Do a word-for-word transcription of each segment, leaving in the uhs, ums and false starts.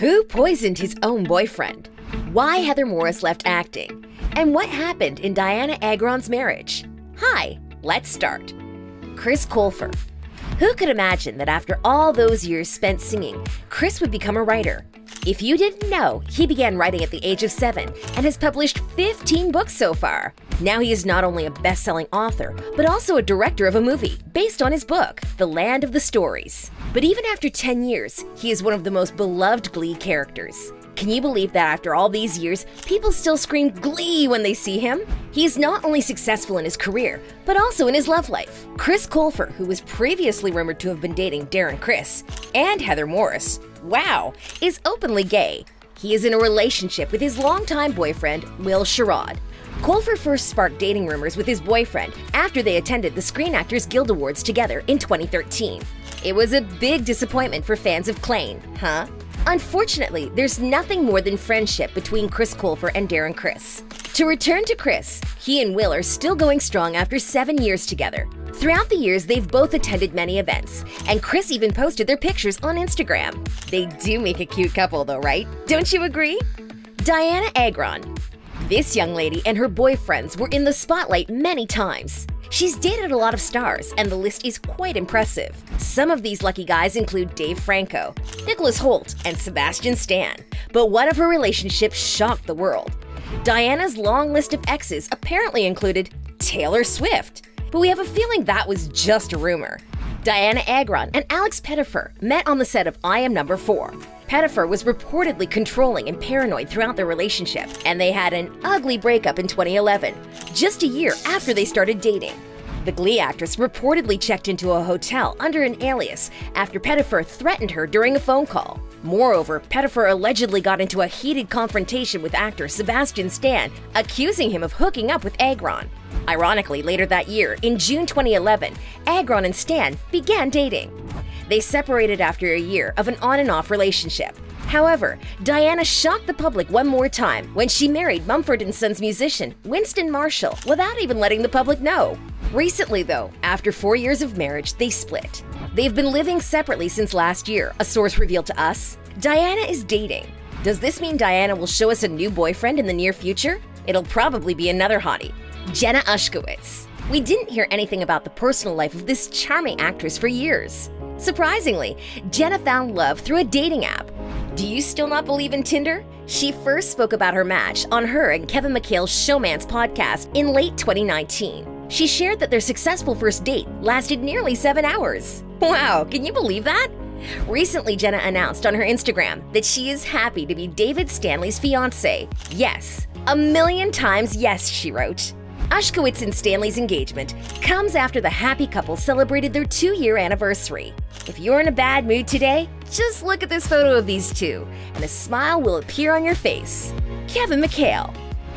Who poisoned his own boyfriend? Why Heather Morris left acting? And what happened in Dianna Agron's marriage? Hi, let's start. Chris Colfer. Who could imagine that after all those years spent singing, Chris would become a writer? If you didn't know, he began writing at the age of seven and has published fifteen books so far. Now he is not only a best-selling author, but also a director of a movie based on his book, The Land of the Stories. But even after ten years, he is one of the most beloved Glee characters. Can you believe that after all these years, people still scream Glee when they see him? He is not only successful in his career, but also in his love life. Chris Colfer, who was previously rumored to have been dating Darren Criss and Heather Morris, wow, is openly gay. He is in a relationship with his longtime boyfriend, Will Sheridan. Colfer first sparked dating rumors with his boyfriend after they attended the Screen Actors Guild Awards together in twenty thirteen. It was a big disappointment for fans of Klain, huh? Unfortunately, there's nothing more than friendship between Chris Colfer and Darren Criss. To return to Chris, he and Will are still going strong after seven years together. Throughout the years, they've both attended many events, and Chris even posted their pictures on Instagram. They do make a cute couple though, right? Don't you agree? Dianna Agron. This young lady and her boyfriends were in the spotlight many times. She's dated a lot of stars, and the list is quite impressive. Some of these lucky guys include Dave Franco, Nicholas Hoult, and Sebastian Stan. But one of her relationships shocked the world. Diana's long list of exes apparently included Taylor Swift. But we have a feeling that was just a rumor. Dianna Agron and Alex Pettyfer met on the set of I Am Number four. Pettyfer was reportedly controlling and paranoid throughout their relationship, and they had an ugly breakup in twenty eleven, just a year after they started dating. The Glee actress reportedly checked into a hotel under an alias after Pettyfer threatened her during a phone call. Moreover, Pettyfer allegedly got into a heated confrontation with actor Sebastian Stan, accusing him of hooking up with Agron. Ironically, later that year, in June twenty eleven, Agron and Stan began dating. They separated after a year of an on-and-off relationship. However, Diana shocked the public one more time when she married Mumford and Sons musician Winston Marshall without even letting the public know. Recently though, after four years of marriage, they split. They've been living separately since last year, a source revealed to us. Diana is dating. Does this mean Diana will show us a new boyfriend in the near future? It'll probably be another hottie. Jenna Ushkowitz. We didn't hear anything about the personal life of this charming actress for years. Surprisingly, Jenna found love through a dating app. Do you still not believe in Tinder? She first spoke about her match on her and Kevin McHale's Showmance podcast in late twenty nineteen. She shared that their successful first date lasted nearly seven hours. Wow, can you believe that? Recently, Jenna announced on her Instagram that she is happy to be David Stanley's fiancée. Yes, a million times yes, she wrote. Ushkowitz and Stanley's engagement comes after the happy couple celebrated their two-year anniversary. If you're in a bad mood today, just look at this photo of these two, and a smile will appear on your face. Kevin McHale.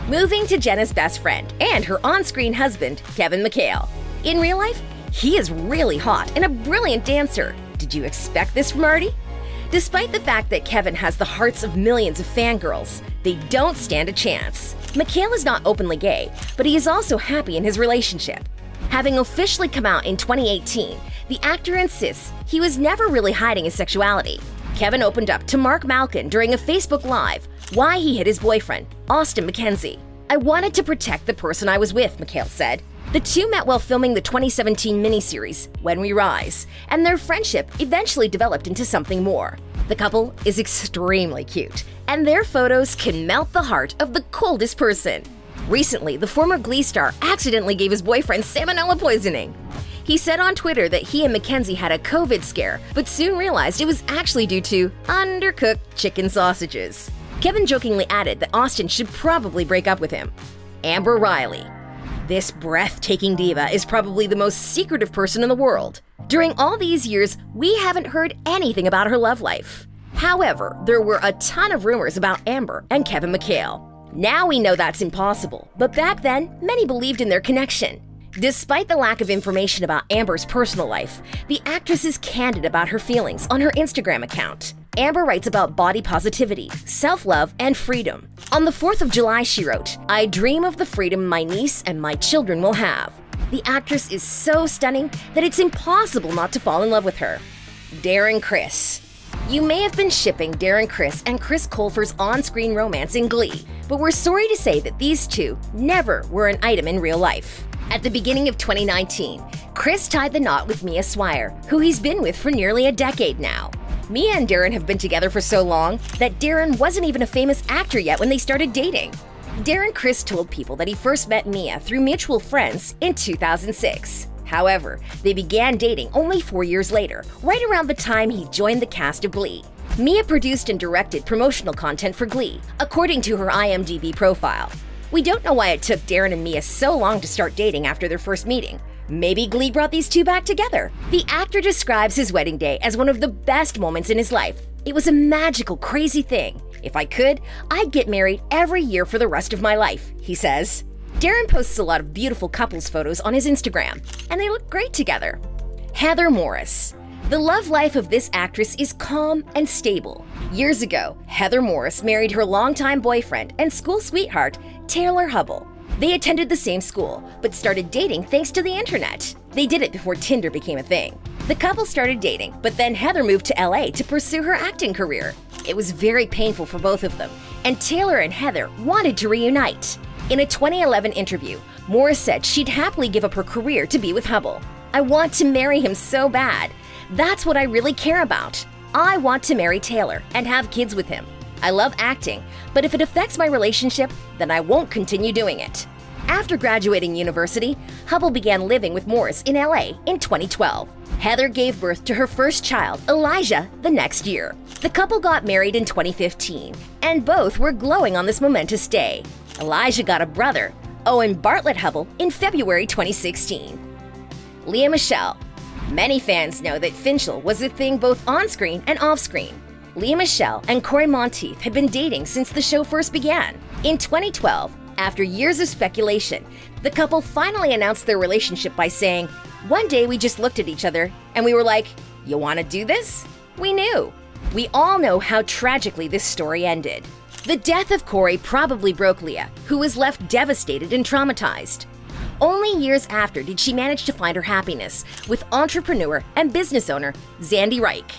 Moving to Jenna's best friend and her on-screen husband, Kevin McHale. In real life, he is really hot and a brilliant dancer. Did you expect this from Artie? Despite the fact that Kevin has the hearts of millions of fangirls, they don't stand a chance. McHale is not openly gay, but he is also happy in his relationship. Having officially come out in twenty eighteen, the actor insists he was never really hiding his sexuality. Kevin opened up to Mark Malkin during a Facebook Live why he hit his boyfriend, Austin McKenzie. "I wanted to protect the person I was with," McHale said. The two met while filming the twenty seventeen miniseries, When We Rise, and their friendship eventually developed into something more. The couple is extremely cute, and their photos can melt the heart of the coldest person. Recently, the former Glee star accidentally gave his boyfriend salmonella poisoning. He said on Twitter that he and McKenzie had a COVID scare, but soon realized it was actually due to undercooked chicken sausages. Kevin jokingly added that Austin should probably break up with him. Amber Riley. This breathtaking diva is probably the most secretive person in the world. During all these years, we haven't heard anything about her love life. However, there were a ton of rumors about Amber and Kevin McHale. Now we know that's impossible, but back then, many believed in their connection. Despite the lack of information about Amber's personal life, the actress is candid about her feelings on her Instagram account. Amber writes about body positivity, self-love, and freedom. On the fourth of July, she wrote, "I dream of the freedom my niece and my children will have." The actress is so stunning that it's impossible not to fall in love with her. Darren Criss. You may have been shipping Darren Criss and Chris Colfer's on-screen romance in Glee, but we're sorry to say that these two never were an item in real life. At the beginning of twenty nineteen, Criss tied the knot with Mia Swire, who he's been with for nearly a decade now. Mia and Darren have been together for so long that Darren wasn't even a famous actor yet when they started dating. Darren Criss told people that he first met Mia through mutual friends in two thousand six. However, they began dating only four years later, right around the time he joined the cast of Glee. Mia produced and directed promotional content for Glee, according to her I M D B profile. We don't know why it took Darren and Mia so long to start dating after their first meeting. Maybe Glee brought these two back together. The actor describes his wedding day as one of the best moments in his life. It was a magical, crazy thing. If I could, I'd get married every year for the rest of my life, he says. Darren posts a lot of beautiful couples photos on his Instagram, and they look great together. Heather Morris. The love life of this actress is calm and stable. Years ago, Heather Morris married her longtime boyfriend and school sweetheart, Taylor Hubble. They attended the same school, but started dating thanks to the internet. They did it before Tinder became a thing. The couple started dating, but then Heather moved to L A to pursue her acting career. It was very painful for both of them, and Taylor and Heather wanted to reunite. In a twenty eleven interview, Morris said she'd happily give up her career to be with Hubble. I want to marry him so bad. That's what I really care about. I want to marry Taylor and have kids with him. I love acting, but if it affects my relationship, then I won't continue doing it. After graduating university, Hubble began living with Morris in L A in twenty twelve. Heather gave birth to her first child, Elijah, the next year. The couple got married in twenty fifteen, and both were glowing on this momentous day. Elijah got a brother, Owen Bartlett Hubble, in February twenty sixteen. Lea Michele. Many fans know that Finchel was a thing both on-screen and off-screen. Lea Michele and Cory Monteith had been dating since the show first began. In twenty twelve, after years of speculation, the couple finally announced their relationship by saying, "One day we just looked at each other and we were like, you want to do this? We knew." We all know how tragically this story ended. The death of Cory probably broke Lea, who was left devastated and traumatized. Only years after did she manage to find her happiness with entrepreneur and business owner Zandy Reich.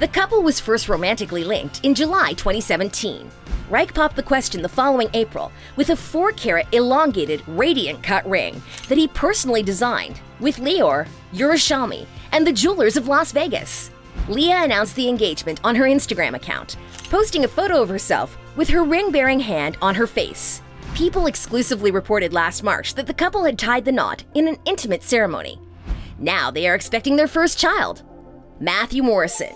The couple was first romantically linked in July twenty seventeen. Reich popped the question the following April with a four carat elongated radiant cut ring that he personally designed with Leor Urashami and the Jewelers of Las Vegas. Lea announced the engagement on her Instagram account, posting a photo of herself with her ring-bearing hand on her face. People exclusively reported last March that the couple had tied the knot in an intimate ceremony. Now they are expecting their first child, Matthew Morrison.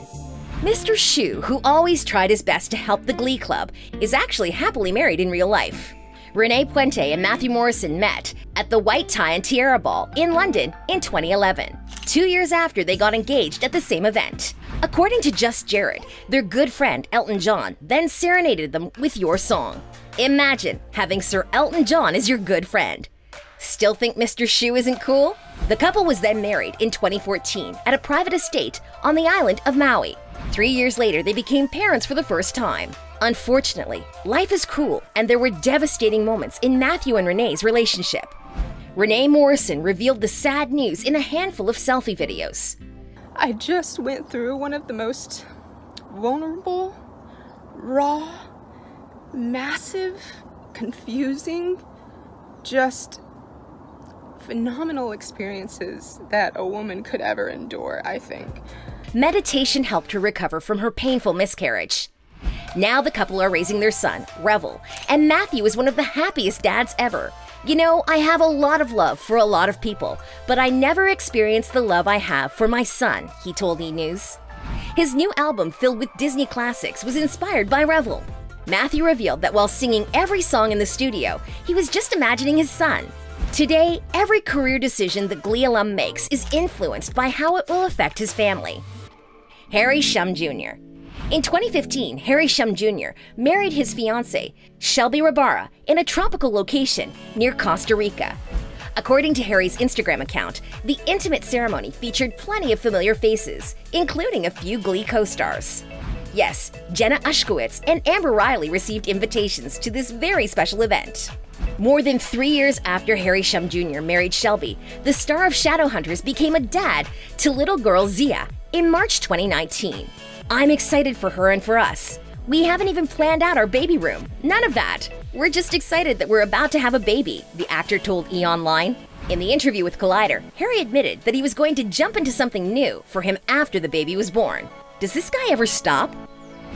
Mister Shue, who always tried his best to help the Glee Club, is actually happily married in real life. Renee Puente and Matthew Morrison met at the White Tie and Tiara Ball in London in twenty eleven, two years after they got engaged at the same event. According to Just Jared, their good friend Elton John then serenaded them with Your Song. Imagine having Sir Elton John as your good friend. Still think Mister Shue isn't cool? The couple was then married in twenty fourteen at a private estate on the island of Maui. Three years later, they became parents for the first time. Unfortunately, life is cruel, and there were devastating moments in Matthew and Renee's relationship. Renee Morrison revealed the sad news in a handful of selfie videos. I just went through one of the most vulnerable, raw, massive, confusing, just phenomenal experiences that a woman could ever endure, I think. Meditation helped her recover from her painful miscarriage. Now the couple are raising their son, Revel, and Matthew is one of the happiest dads ever. You know, I have a lot of love for a lot of people, but I never experienced the love I have for my son, he told E! News. His new album, filled with Disney classics, was inspired by Revel. Matthew revealed that while singing every song in the studio, he was just imagining his son. Today, every career decision the Glee alum makes is influenced by how it will affect his family. Harry Shum Junior In twenty fifteen, Harry Shum Junior married his fiancée, Shelby Rabara, in a tropical location near Costa Rica. According to Harry's Instagram account, the intimate ceremony featured plenty of familiar faces, including a few Glee co-stars. Yes, Jenna Ushkowitz and Amber Riley received invitations to this very special event. More than three years after Harry Shum Junior married Shelby, the star of Shadowhunters became a dad to little girl Zia in March twenty nineteen. I'm excited for her and for us. We haven't even planned out our baby room. None of that. We're just excited that we're about to have a baby, the actor told E! Online. In the interview with Collider, Harry admitted that he was going to jump into something new for him after the baby was born. Does this guy ever stop?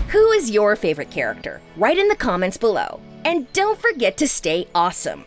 Who is your favorite character? Write in the comments below. And don't forget to stay awesome.